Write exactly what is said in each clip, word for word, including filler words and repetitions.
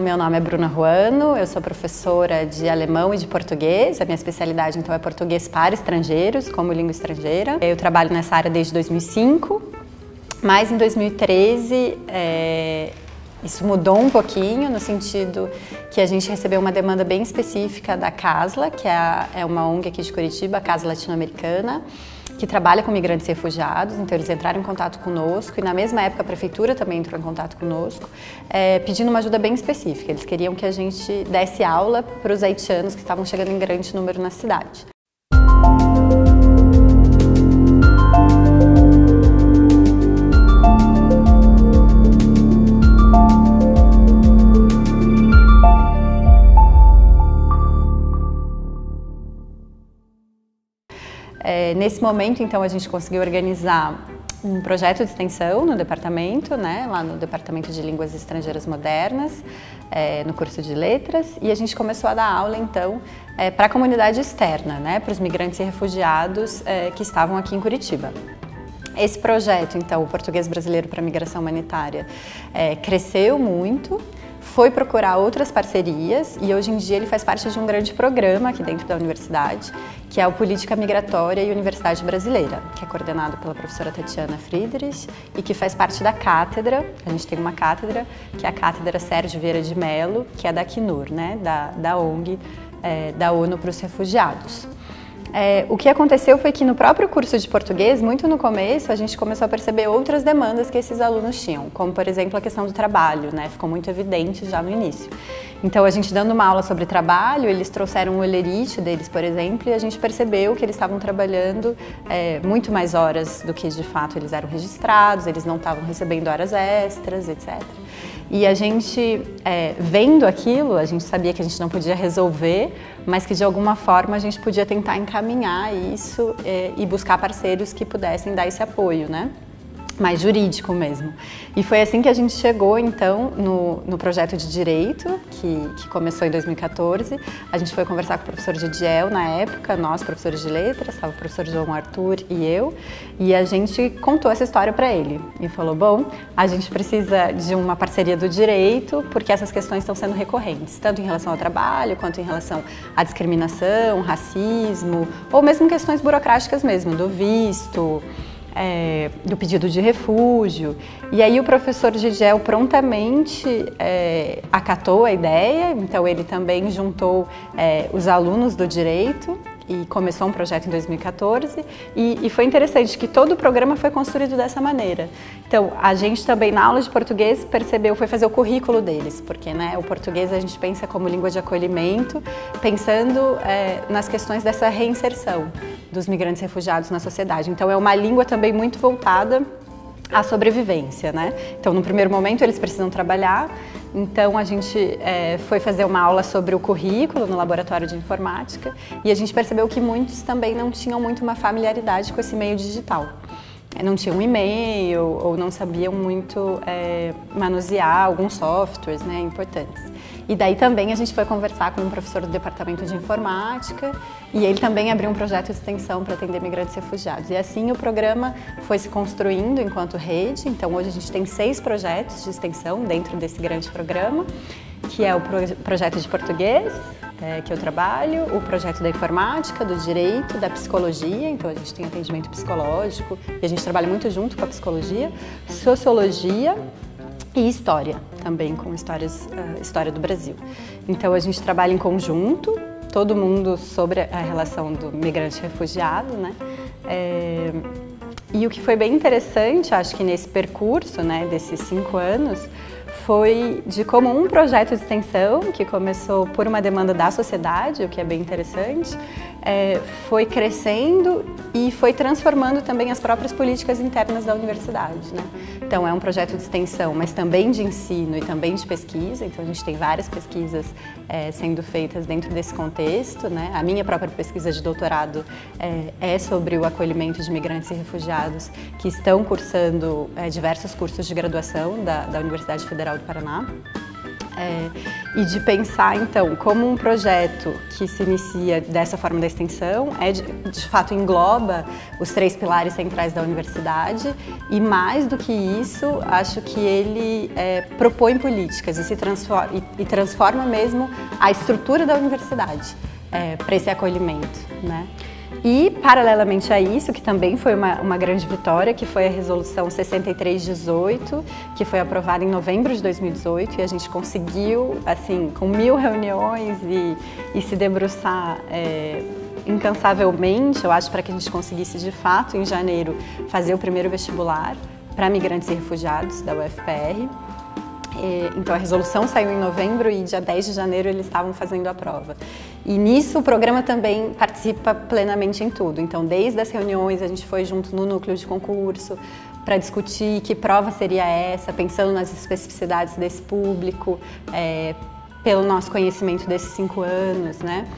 Meu nome é Bruna Ruano, eu sou professora de alemão e de português. A minha especialidade então é português para estrangeiros, como língua estrangeira. Eu trabalho nessa área desde dois mil e cinco, mas em dois mil e treze é, isso mudou um pouquinho, no sentido que a gente recebeu uma demanda bem específica da Casla, que é, a, é uma O N G aqui de Curitiba, a Casa Latino-Americana, que trabalha com migrantes e refugiados. Então eles entraram em contato conosco e na mesma época a prefeitura também entrou em contato conosco, é, pedindo uma ajuda bem específica. Eles queriam que a gente desse aula para os haitianos que estavam chegando em grande número na cidade. É, nesse momento, então, a gente conseguiu organizar um projeto de extensão no departamento, né, lá no Departamento de Línguas Estrangeiras Modernas, é, no curso de Letras, e a gente começou a dar aula, então, é, para a comunidade externa, né, para os migrantes e refugiados é, que estavam aqui em Curitiba. Esse projeto, então, o Português Brasileiro para Migração Humanitária, é, cresceu muito, foi procurar outras parcerias e hoje em dia ele faz parte de um grande programa aqui dentro da universidade, que é o Política Migratória e Universidade Brasileira, que é coordenado pela professora Tatiana Friedrich e que faz parte da cátedra. A gente tem uma cátedra, que é a Cátedra Sérgio Vieira de Mello, que é da ACNUR, né, da, da O N G, é, da ONU para os refugiados. É, o que aconteceu foi que no próprio curso de português, muito no começo, a gente começou a perceber outras demandas que esses alunos tinham, como por exemplo a questão do trabalho, né? Ficou muito evidente já no início. Então a gente dando uma aula sobre trabalho, eles trouxeram um olerite deles, por exemplo, e a gente percebeu que eles estavam trabalhando é, muito mais horas do que de fato eles eram registrados, eles não estavam recebendo horas extras, etcétera. E a gente, é, vendo aquilo, a gente sabia que a gente não podia resolver, mas que de alguma forma a gente podia tentar encaminhar isso é, e buscar parceiros que pudessem dar esse apoio, né? Mais jurídico mesmo. E foi assim que a gente chegou, então, no, no projeto de Direito, que, que começou em dois mil e quatorze. A gente foi conversar com o professor Jediel na época, nós, professores de letras, estava o professor João Arthur e eu, e a gente contou essa história para ele. E falou, bom, a gente precisa de uma parceria do Direito, porque essas questões estão sendo recorrentes, tanto em relação ao trabalho, quanto em relação à discriminação, racismo, ou mesmo questões burocráticas mesmo, do visto, É, do pedido de refúgio. E aí o professor Gigel prontamente é, acatou a ideia, então ele também juntou é, os alunos do Direito e começou um projeto em dois mil e quatorze e, e foi interessante que todo o programa foi construído dessa maneira. Então a gente também na aula de português percebeu, foi fazer o currículo deles, porque né, o português a gente pensa como língua de acolhimento, pensando é, nas questões dessa reinserção dos migrantes refugiados na sociedade. Então é uma língua também muito voltada à sobrevivência, né? Então no primeiro momento eles precisam trabalhar, então a gente é, foi fazer uma aula sobre o currículo no laboratório de informática e a gente percebeu que muitos também não tinham muito uma familiaridade com esse meio digital. Não tinham e-mail ou não sabiam muito é, manusear alguns softwares, né, importantes. E daí também a gente foi conversar com um professor do Departamento de Informática e ele também abriu um projeto de extensão para atender migrantes e refugiados. E assim o programa foi se construindo enquanto rede, então hoje a gente tem seis projetos de extensão dentro desse grande programa, que é o pro- projeto de português, É, que eu trabalho, o projeto da informática, do direito, da psicologia, então a gente tem atendimento psicológico e a gente trabalha muito junto com a psicologia, sociologia e história, também com histórias, uh, história do Brasil. Então a gente trabalha em conjunto, todo mundo sobre a relação do migrante refugiado, né? É, e o que foi bem interessante, acho que nesse percurso, né, desses cinco anos, foi de como um projeto de extensão, que começou por uma demanda da sociedade, o que é bem interessante, é, foi crescendo e foi transformando também as próprias políticas internas da universidade, né? Então é um projeto de extensão, mas também de ensino e também de pesquisa, então a gente tem várias pesquisas é, sendo feitas dentro desse contexto, né? A minha própria pesquisa de doutorado é, é sobre o acolhimento de migrantes e refugiados que estão cursando é, diversos cursos de graduação da, da Universidade Federal do Paraná. É, e de pensar, então, como um projeto que se inicia dessa forma da extensão, é de, de fato engloba os três pilares centrais da universidade e, mais do que isso, acho que ele é, propõe políticas e, se transforma, e, e transforma mesmo a estrutura da universidade é, para esse acolhimento, né? E, paralelamente a isso, que também foi uma, uma grande vitória, que foi a Resolução sessenta e três dezoito, que foi aprovada em novembro de dois mil e dezoito, e a gente conseguiu, assim, com mil reuniões e, e se debruçar é, incansavelmente, eu acho, para que a gente conseguisse, de fato, em janeiro, fazer o primeiro vestibular para migrantes e refugiados da U F P R. Então, a resolução saiu em novembro e dia dez de janeiro eles estavam fazendo a prova. E nisso o programa também participa plenamente em tudo. Então, desde as reuniões a gente foi junto no núcleo de concurso para discutir que prova seria essa, pensando nas especificidades desse público, é, pelo nosso conhecimento desses cinco anos, né?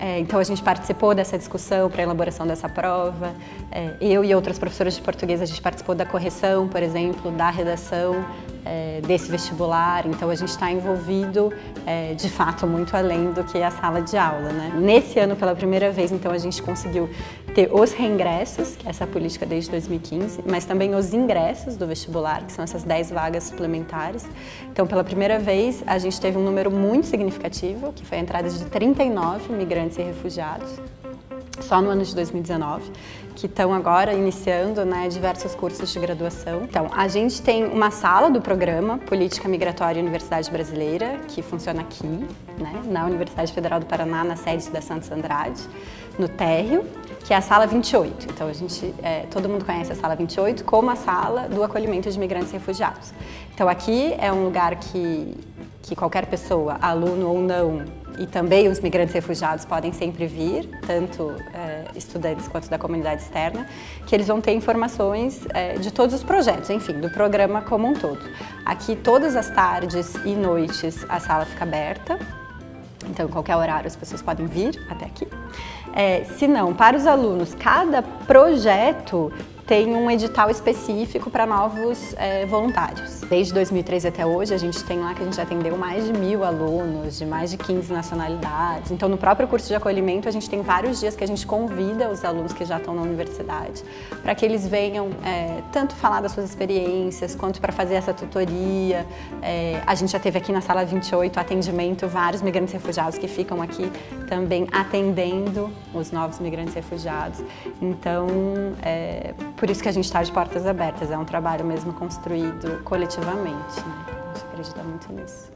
É, então, a gente participou dessa discussão para a elaboração dessa prova. É, eu e outras professoras de português, a gente participou da correção, por exemplo, da redação é, desse vestibular. Então, a gente está envolvido, é, de fato, muito além do que a sala de aula, né? Nesse ano, pela primeira vez, então, a gente conseguiu ter os reingressos, que é essa política desde dois mil e quinze, mas também os ingressos do vestibular, que são essas dez vagas suplementares. Então, pela primeira vez, a gente teve um número muito significativo, que foi a entrada de trinta e nove migrantes e refugiados, só no ano de dois mil e dezenove, que estão agora iniciando, né, diversos cursos de graduação. Então, a gente tem uma sala do programa Política Migratória e Universidade Brasileira, que funciona aqui, né, na Universidade Federal do Paraná, na sede da Santos Andrade, no térreo, que é a sala vinte e oito. Então, a gente, é, todo mundo conhece a sala vinte e oito como a sala do acolhimento de migrantes e refugiados. Então, aqui é um lugar que, que qualquer pessoa, aluno ou não, e também os migrantes e refugiados podem sempre vir, tanto é, estudantes quanto da comunidade externa, que eles vão ter informações é, de todos os projetos, enfim, do programa como um todo. Aqui, todas as tardes e noites, a sala fica aberta, então, em qualquer horário, as pessoas podem vir até aqui. É, se não, para os alunos, cada projeto tem um edital específico para novos é, voluntários. Desde dois mil e treze até hoje, a gente tem lá que a gente atendeu mais de mil alunos, de mais de quinze nacionalidades. Então, no próprio curso de acolhimento, a gente tem vários dias que a gente convida os alunos que já estão na universidade para que eles venham é, tanto falar das suas experiências, quanto para fazer essa tutoria. É, a gente já teve aqui na sala vinte e oito atendimento, vários migrantes e refugiados que ficam aqui também atendendo os novos migrantes e refugiados. Então, é, por isso que a gente está de portas abertas, é um trabalho mesmo construído coletivamente, né? A gente acredita muito nisso.